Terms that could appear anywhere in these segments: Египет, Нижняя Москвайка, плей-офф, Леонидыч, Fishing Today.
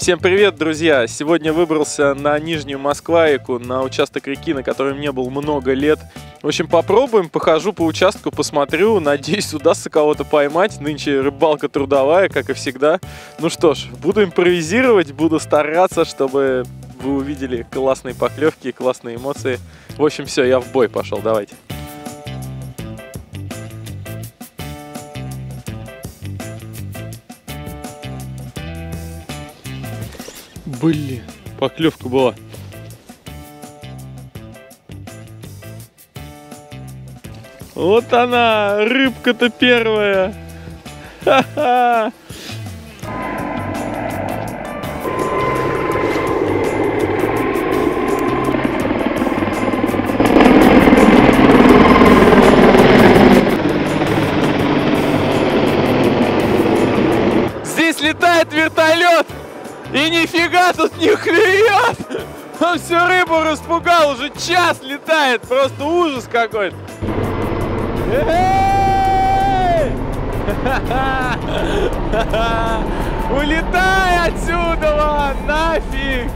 Всем привет, друзья! Сегодня выбрался на Нижнюю Москвайку, на участок реки, на котором не был много лет. В общем, попробуем, похожу по участку, посмотрю, надеюсь, удастся кого-то поймать. Нынче рыбалка трудовая, как и всегда. Ну что ж, буду импровизировать, буду стараться, чтобы вы увидели классные поклевки, классные эмоции. В общем, все, я в бой пошел, давайте. Блин, поклевка была. Вот она, рыбка-то первая. Ха-ха. Здесь летает вертолет. И нифига тут не клюет! Он всю рыбу распугал, уже час летает, просто ужас какой-то! Улетай отсюда, Ван, нафиг!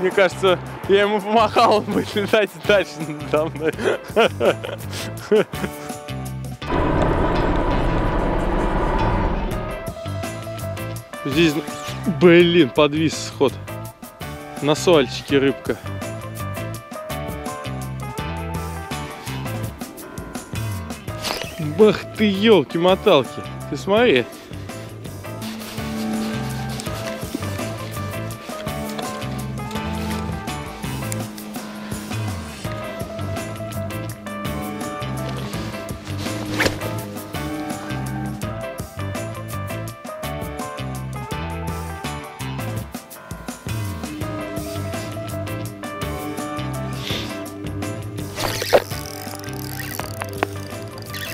Мне кажется, я ему помахал, он будет летать дальше надо мной. Здесь, блин, подвис сход. На сальчике рыбка. Бах ты, елки-моталки. Ты смотри.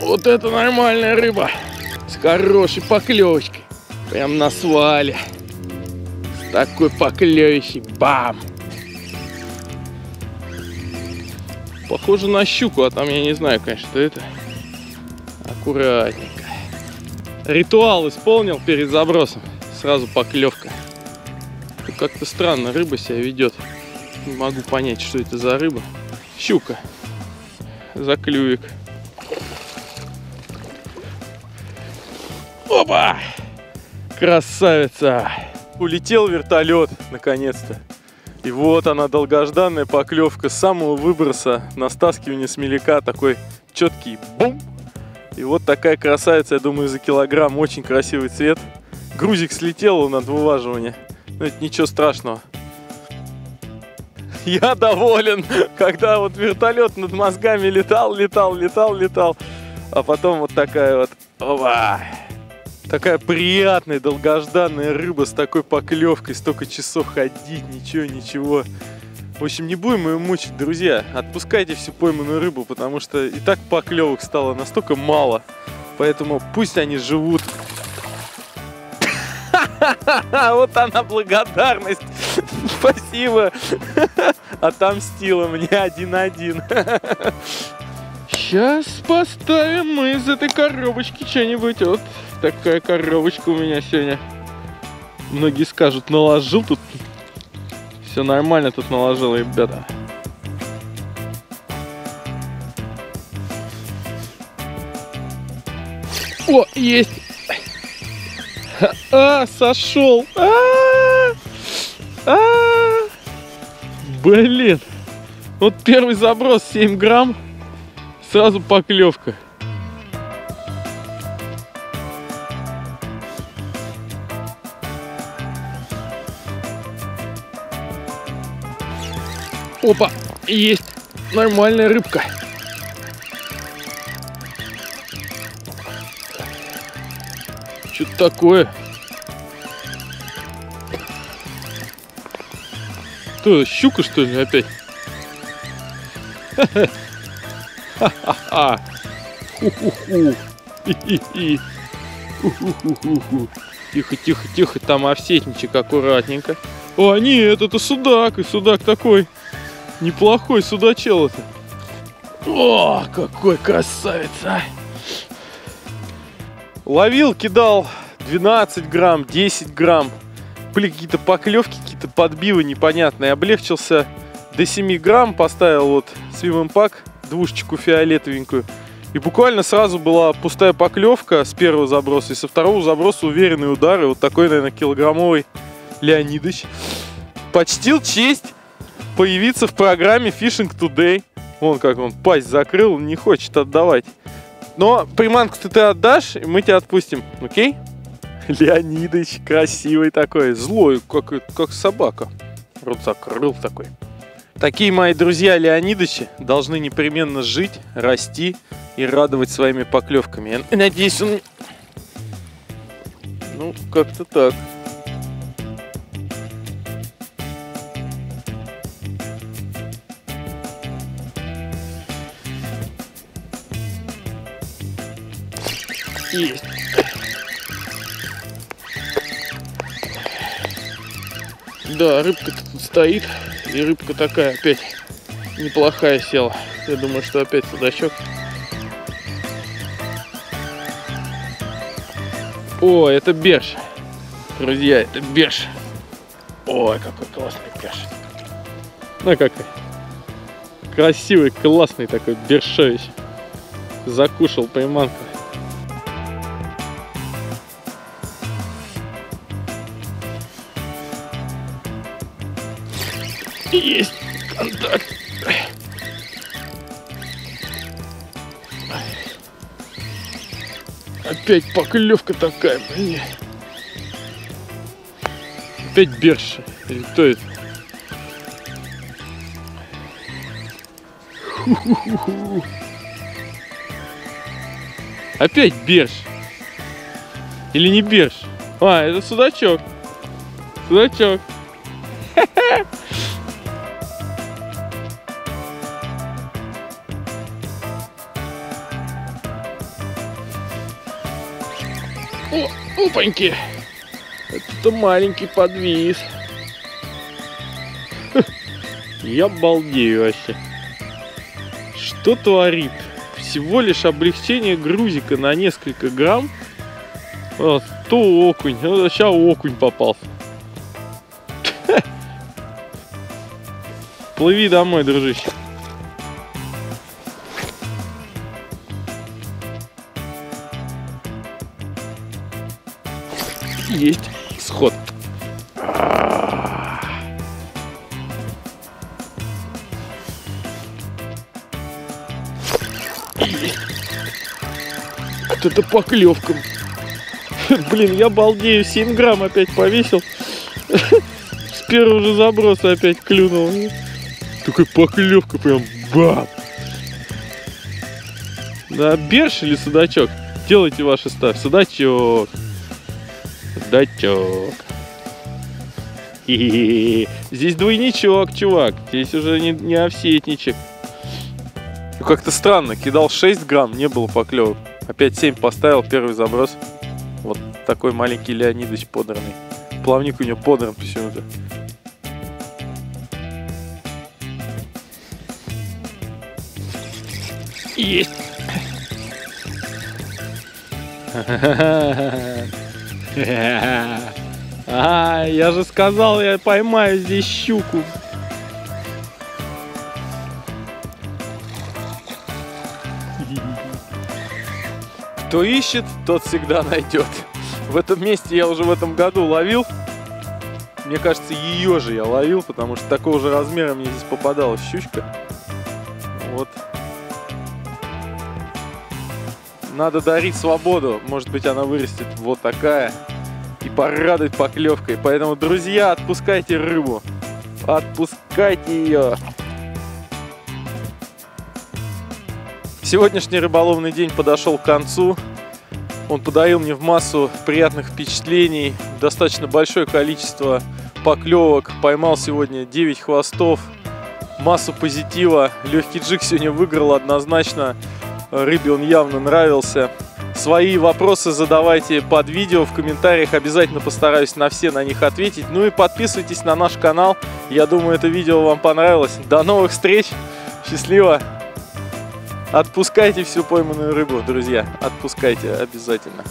Вот это нормальная рыба, с хорошей поклевочкой, прям на свале, с такой поклевищей, бам! Похоже на щуку, а там я не знаю, конечно, что это. Аккуратненько. Ритуал исполнил перед забросом, сразу поклевка. Как-то странно рыба себя ведет, не могу понять, что это за рыба. Щука, заклюек. Опа! Красавица! Улетел вертолет, наконец-то. И вот она, долгожданная поклевка с самого выброса на стаскивание с мелика. Такой четкий бум! И вот такая красавица, я думаю, за килограмм. Очень красивый цвет. Грузик слетел, он от вываживания. Но это ничего страшного. Я доволен, когда вот вертолет над мозгами летал. А потом вот такая вот... Опа! Такая приятная, долгожданная рыба с такой поклевкой, столько часов ходить, ничего. В общем, не будем ее мучить, друзья. Отпускайте всю пойманную рыбу, потому что и так поклевок стало настолько мало. Поэтому пусть они живут. Вот она, благодарность. Спасибо. Отомстила мне 1-1. Сейчас поставим мы из этой коробочки что-нибудь. Вот такая коробочка у меня сегодня. Многие скажут, наложил тут. Все нормально тут наложил, ребята. О, есть! А, сошел! Блин! Вот первый заброс 7 грамм. Сразу поклевка. Опа, есть нормальная рыбка. Что-то такое. Что, щука, что ли, опять? Ха-ха-ха! Ху-ху-ху! Хи-хи-хи! Ху-ху-ху-ху-ху! Тихо-тихо-тихо, там овсетничек, аккуратненько. О, нет, это судак, и судак такой неплохой, судачел-то. О, какой красавец! Ловил, кидал 12 грамм, 10 грамм. Были какие-то поклевки, какие-то подбивы непонятные. Облегчился до 7 грамм, поставил вот Swim & Pack, двушечку фиолетовенькую. И буквально сразу была пустая поклевка с первого заброса. И со второго заброса уверенный удар. И вот такой, наверное, килограммовый Леонидыч почтил честь появиться в программе Fishing Today. Вон как он пасть закрыл, не хочет отдавать. Но приманку-то ты отдашь, и мы тебя отпустим. Окей? Леонидыч красивый такой, злой, как собака. Рот закрыл такой. Такие мои друзья Леонидычи должны непременно жить, расти и радовать своими поклевками. Я надеюсь, он... Ну, как-то так. Есть. Да, рыбка-то тут стоит. И рыбка такая опять неплохая села. Я думаю, что опять судачок. О, это берж. Друзья, это берж. Ой, какой классный берж. Ну, какой. Красивый, классный такой бершевич. Закушал приманку. Есть контакт. Опять поклевка такая, блин. Опять берша. Или кто это? Ху-ху-ху-ху. Опять берш. Или не берш? А, это судачок. Судачок. О, опаньки! Это маленький подвис. Я балдею вообще. Что творит? Всего лишь облегчение грузика на несколько грамм. Вот, то окунь. Вот, сейчас окунь попался. Плыви домой, дружище. Есть сход. Вот это поклевка. Блин, я балдею, 7 грамм опять повесил. С первого же заброса опять клюнул. Такая поклевка прям бам. Да, берш или судачок? Делайте ваши ставки. Судачок. Дачок. Здесь двойничок, чувак. Здесь уже не овсетничек. Ну, как-то странно. Кидал 6 грамм, не было поклевок. Опять 7 поставил, первый заброс. Вот такой маленький Леонидыч подранный. Плавник у него подран почему-то. Есть. А, я же сказал, я поймаю здесь щуку. Кто ищет, тот всегда найдет. В этом месте я уже в этом году ловил. Мне кажется, ее же я ловил, потому что такого же размера мне здесь попадалась щучка. Вот. Надо дарить свободу. Может быть, она вырастет вот такая. И порадует поклевкой. Поэтому, друзья, отпускайте рыбу. Отпускайте ее. Сегодняшний рыболовный день подошел к концу. Он подарил мне в массу приятных впечатлений. Достаточно большое количество поклевок. Поймал сегодня 9 хвостов. Массу позитива. Легкий джиг сегодня выиграл однозначно. Рыбе он явно нравился. Свои вопросы задавайте под видео, в комментариях. Обязательно постараюсь на все на них ответить. Ну и подписывайтесь на наш канал. Я думаю, это видео вам понравилось. До новых встреч. Счастливо. Отпускайте всю пойманную рыбу, друзья. Отпускайте обязательно.